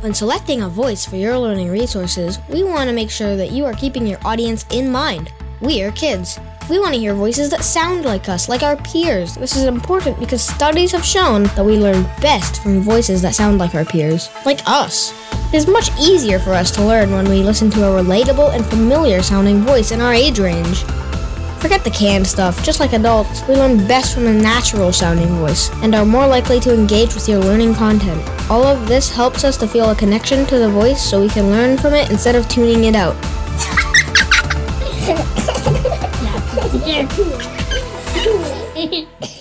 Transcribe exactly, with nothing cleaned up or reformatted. When selecting a voice for your learning resources, we want to make sure that you are keeping your audience in mind. We are kids. We want to hear voices that sound like us, like our peers. This is important because studies have shown that we learn best from voices that sound like our peers, like us. It is much easier for us to learn when we listen to a relatable and familiar sounding voice in our age range. Forget the canned stuff. Just like adults, we learn best from a natural sounding voice and are more likely to engage with your learning content. All of this helps us to feel a connection to the voice so we can learn from it instead of tuning it out. Yeah.